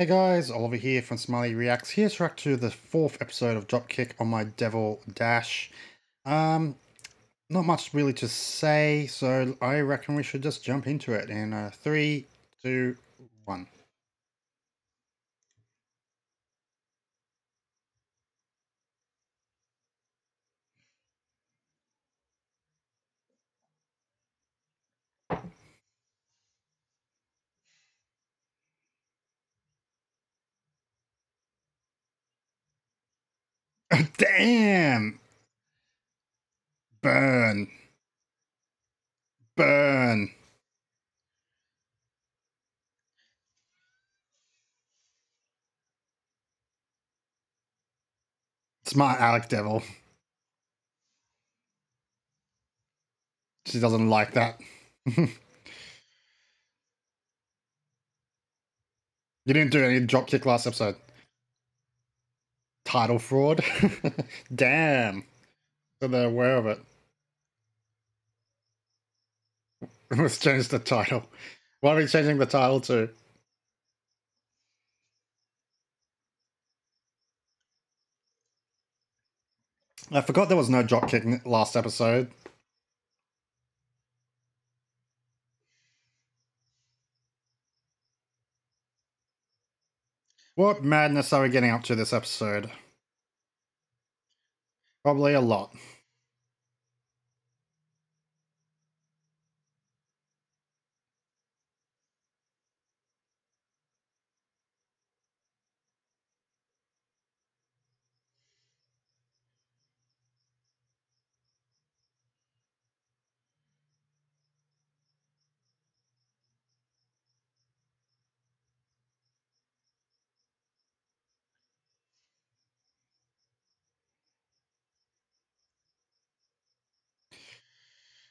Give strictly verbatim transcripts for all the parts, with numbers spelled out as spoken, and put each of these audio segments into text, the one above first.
Hey guys, Oliver here from Smiley Reacts, here to react to the fourth episode of Dropkick on my Devil Dash. Um, not much really to say, so I reckon we should just jump into it in uh, three, two, one. Damn! Burn. Burn. Smart Alec Devil. She doesn't like that. You didn't do any dropkick last episode. Title fraud. Damn. So they're aware of it. Let's change the title. What are we changing the title to? I forgot there was no dropkick last episode. What madness are we getting up to this episode? Probably a lot.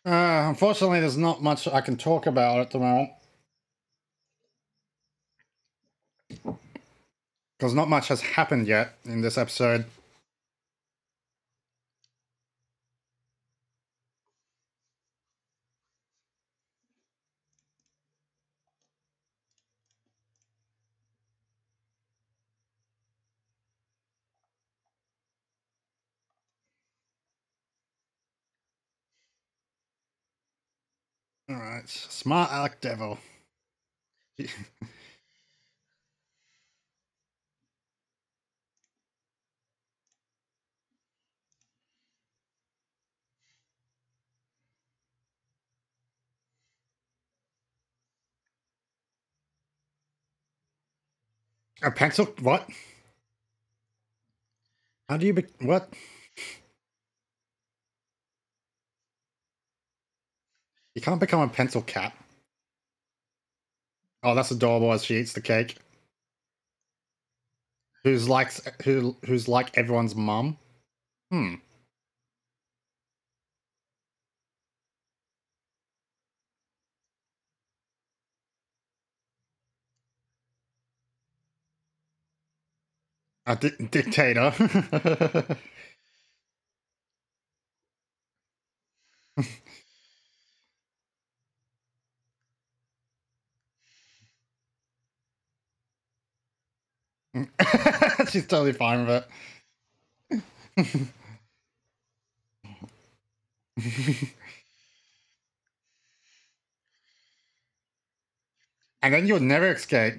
Uh, unfortunately, there's not much I can talk about at the moment, because not much has happened yet in this episode. All right, smart Alec Devil. A pencil? What? How do you be- what? You can't become a pencil cat. Oh, that's adorable as she eats the cake. Who's like, who, who's like everyone's mum? Hmm. A di dictator. She's totally fine with it. And then you'll never escape.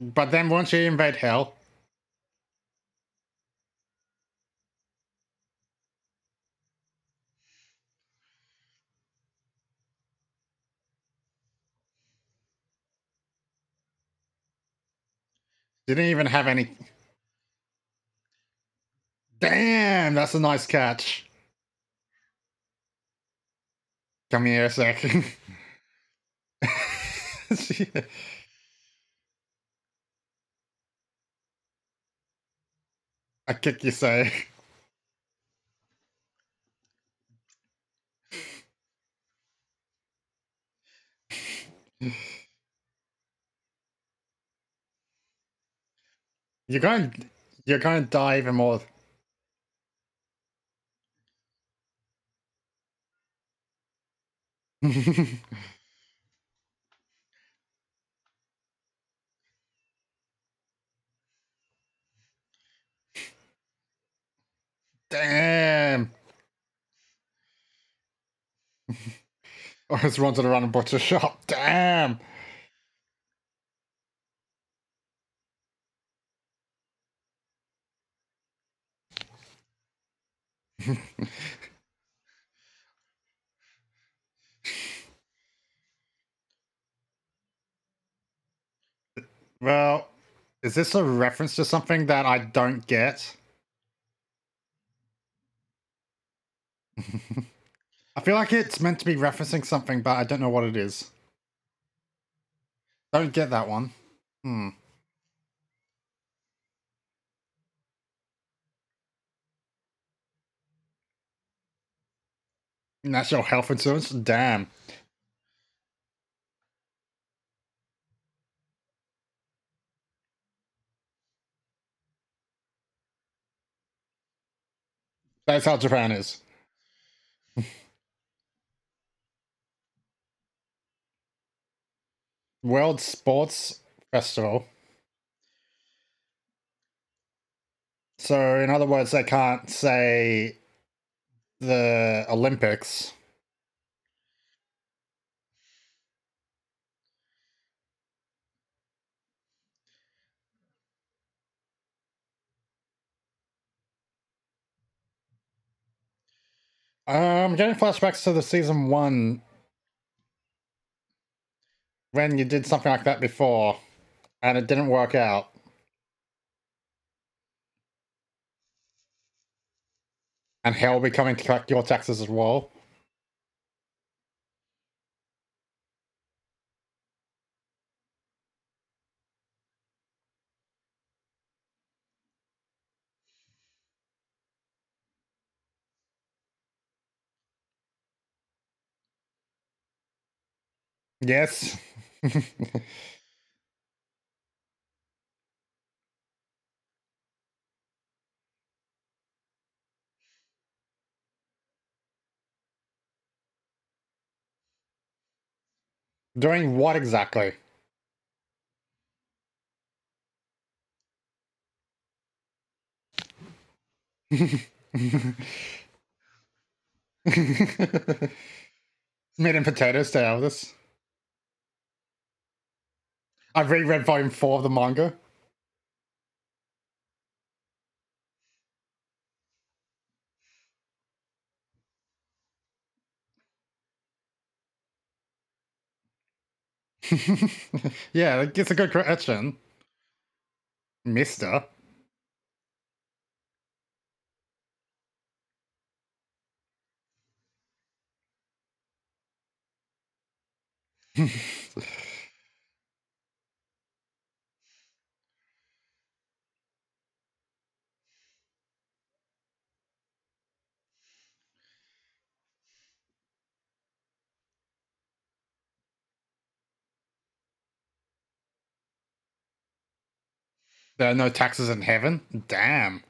But then won't you invade hell? Didn't even have any. Damn, that's a nice catch. Come here a second. she... I kick you, say. You're going, you're going to die even more. Damn. I just wanted to run and butcher shop. Damn. Well, is this a reference to something that I don't get? I feel like it's meant to be referencing something, but I don't know what it is. Don't get that one. Hmm. National health insurance? Damn. That's how Japan is. World Sports Festival. So, in other words, they can't say the Olympics. I'm getting flashbacks to the season one when you did something like that before and it didn't work out. And hell will be coming to collect your taxes as well. Yes. Doing what exactly? Meat and potatoes to Elvis. I've reread volume four of the manga. Yeah, it's a good question, mister. There are no taxes in heaven? Damn.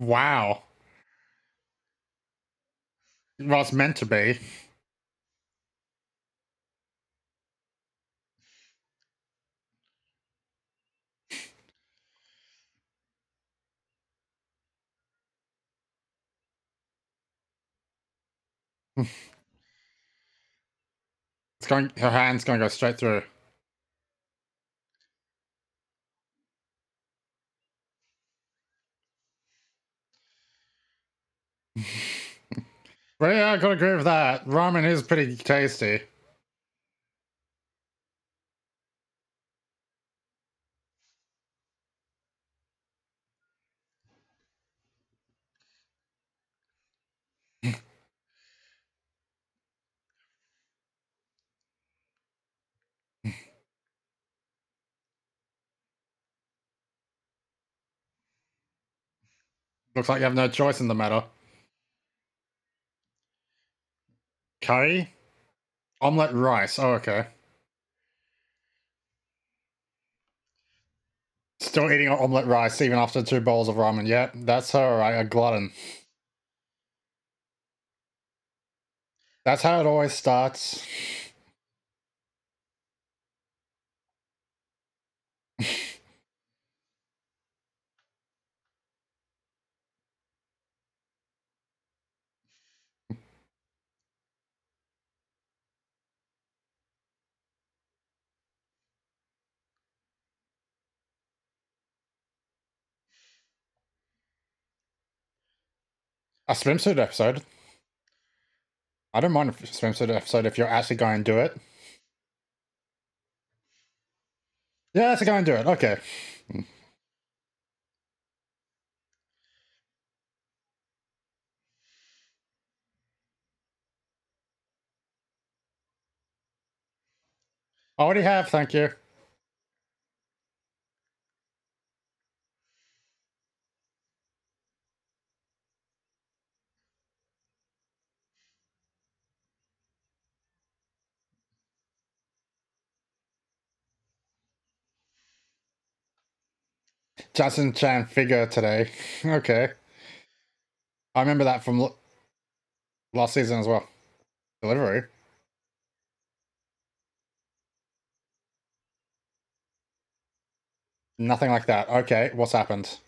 Wow. Well, it's meant to be. It's going, her hand's going to go straight through. Well, yeah, I gotta agree with that. Ramen is pretty tasty. Looks like you have no choice in the matter. Curry? Omelette rice. Oh, okay. Still eating omelette rice even after two bowls of ramen. Yep, that's her, right? A glutton. That's how it always starts. A swimsuit episode. I don't mind a swimsuit episode if you're actually going to do it. Yeah, actually going to do it. Okay. I already have, thank you. Jashin-chan figure today. Okay. I remember that from last season as well. Delivery. Nothing like that. Okay, what's happened?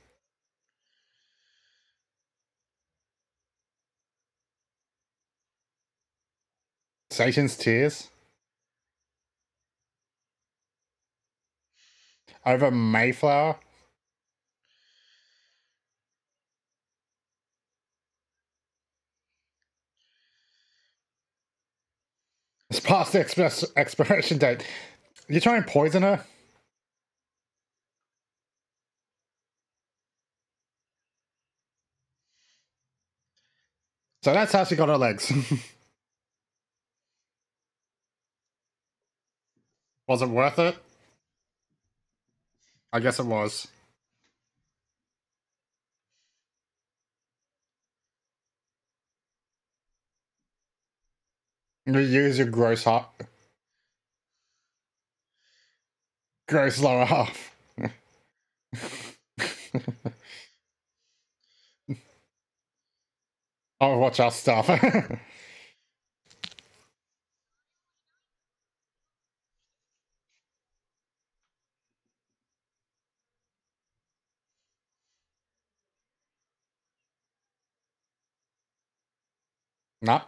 Satan's tears? Over Mayflower? It's past the express expiration date. You try and poison her? So that's how she got her legs. Was it worth it? I guess it was. Use your gross heart. Gross lower half. Oh, watch our stuff. Nah.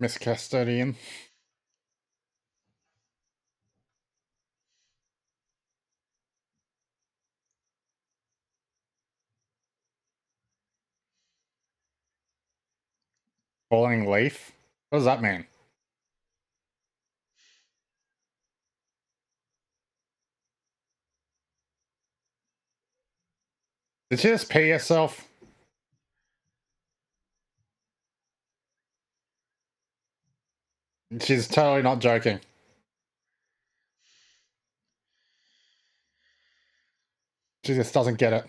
Miss Custodian. Falling leaf? What does that mean? Did she just pee herself? She's totally not joking. She just doesn't get it.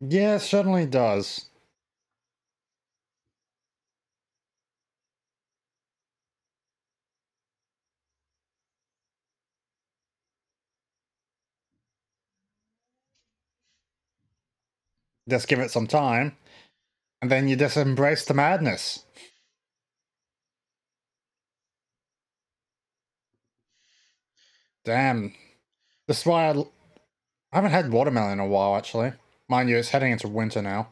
Yeah, it certainly does. Just give it some time, and then you just embrace the madness. Damn. This is why I, l I haven't had watermelon in a while, actually. Mind you, it's heading into winter now.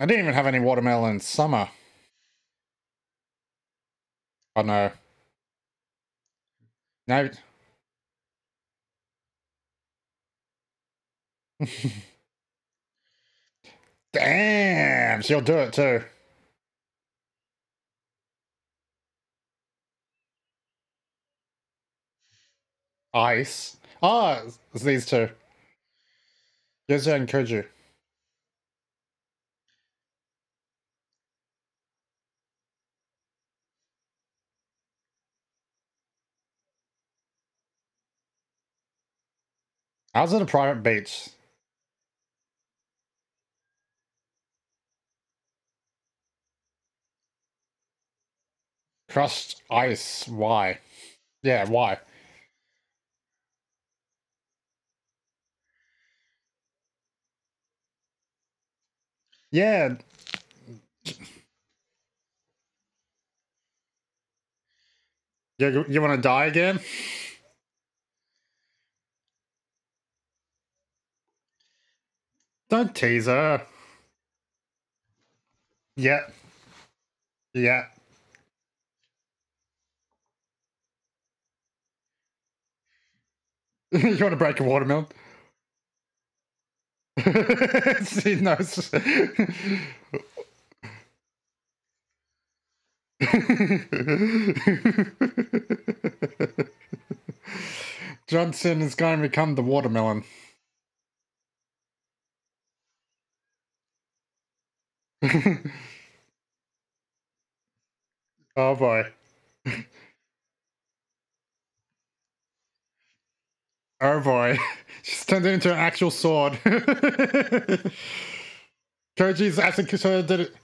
I didn't even have any watermelon in summer. Oh no. No. Damn, she'll do it too. Ice. Ah, oh, it's these two. Yuzu and Koju. I was at a private beach. Crushed ice, why? Yeah, why? Yeah. You, you want to die again? Don't tease her. Yeah. Yeah. You want to break a watermelon? She knows. Johnson is going to become the watermelon. Oh boy. Oh boy. She's turned it into an actual sword. Koji's acid so did it.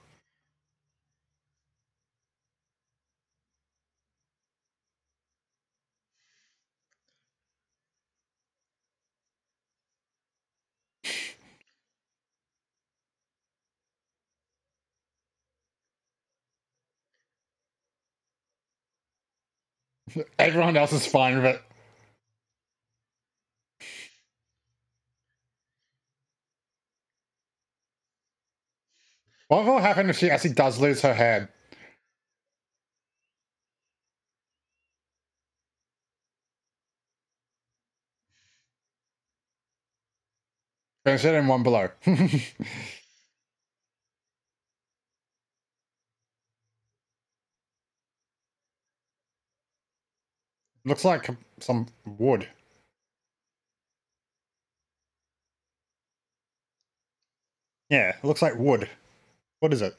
Everyone else is fine with it. What will happen if she actually does lose her head? Finish it in one below. Looks like some wood. Yeah, it looks like wood. What is it?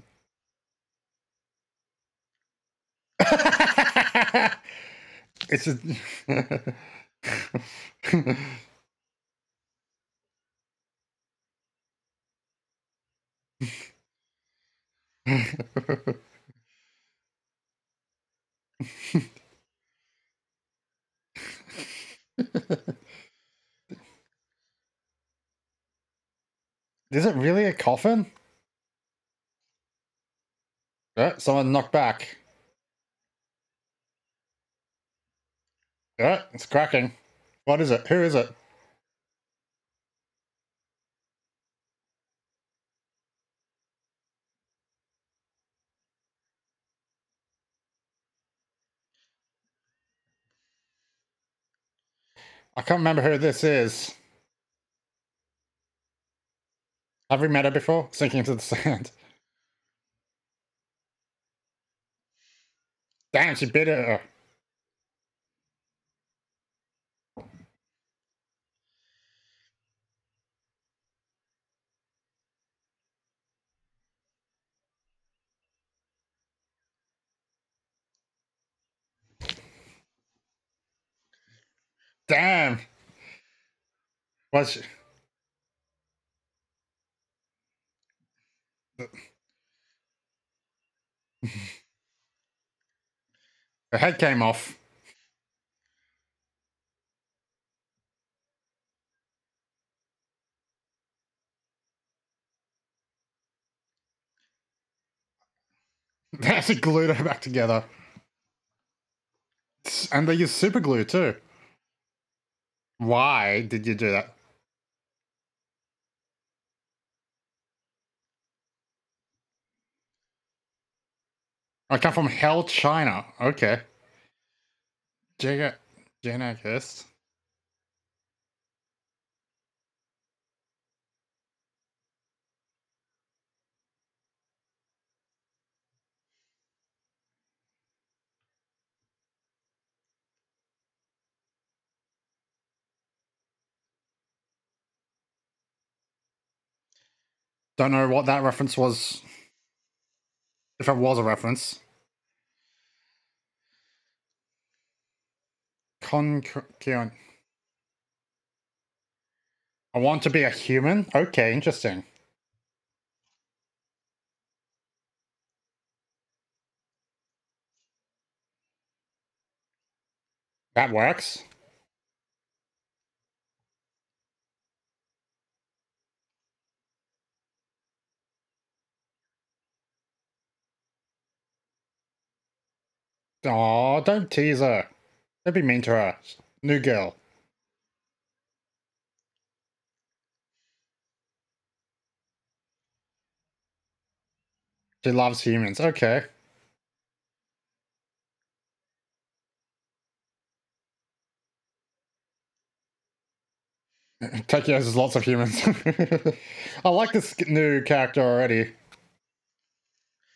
It's a... Is it really a coffin? Uh, someone knocked back. Uh, it's cracking. What is it? Who is it? I can't remember who this is. Have we met her before? Sinking into the sand. Damn, she bit her. Damn. What's she... Her head came off. They actually glued her back together. And they use super glue too. Why did you do that? I come from hell, China. Okay. Jaga, Jana Kirst. Don't know what that reference was. If it was a reference. Con Kion. I want to be a human? Okay, interesting. That works. Aw, don't tease her. Don't be mean to her. New girl. She loves humans. Okay. Tokyo has lots of humans. I like this new character already.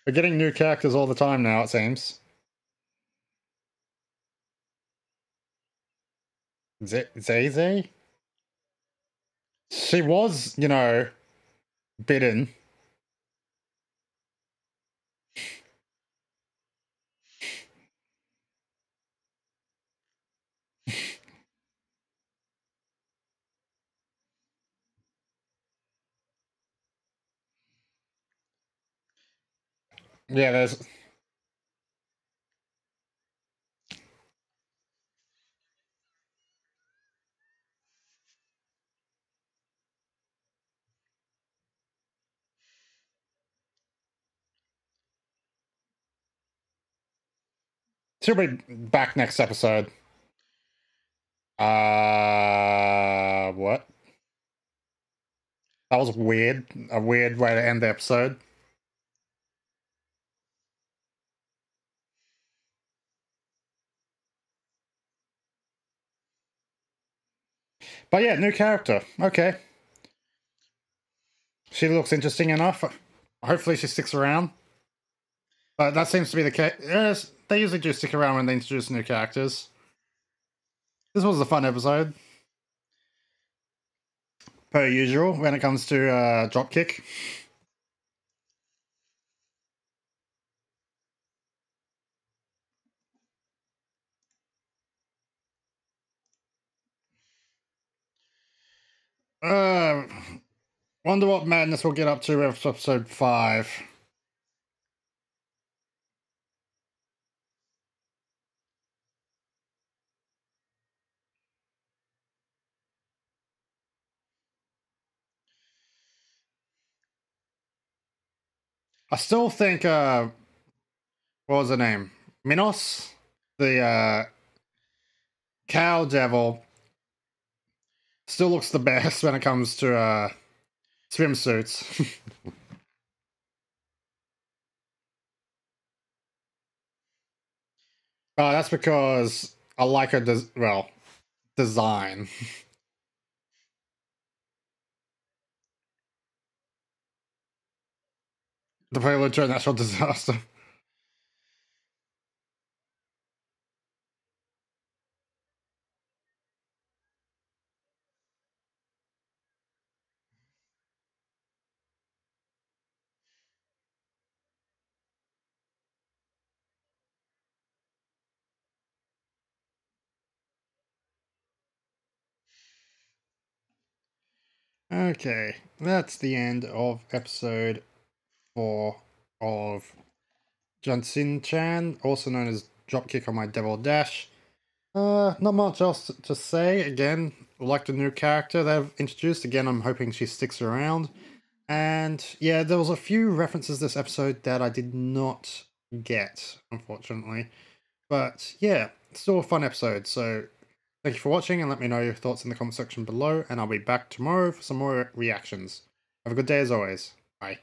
We're getting new characters all the time now, it seems. Z Zay? She was, you know, bitten. Yeah, there's... She'll be back next episode. Uh, what? That was weird. A weird way to end the episode. But yeah, new character. Okay. She looks interesting enough. Hopefully she sticks around. But that seems to be the case. Yes, they usually do stick around when they introduce new characters. This was a fun episode. Per usual, when it comes to uh, Dropkick. Uh, wonder what madness we'll get up to with episode five. I still think, uh, what was her name? Minos? The, uh, cow devil. Still looks the best when it comes to uh, swimsuits. uh, that's because I like her, des well, design. The prelude to a natural disaster. Okay, that's the end of episode four of Jashin-chan, also known as Dropkick on My Devil Dash. Uh, not much else to say. Again, like the new character they've introduced. Again, I'm hoping she sticks around. And yeah, there was a few references this episode that I did not get, unfortunately. But yeah, still a fun episode, so... Thank you for watching, and let me know your thoughts in the comment section below, and I'll be back tomorrow for some more reactions. Have a good day as always. Bye.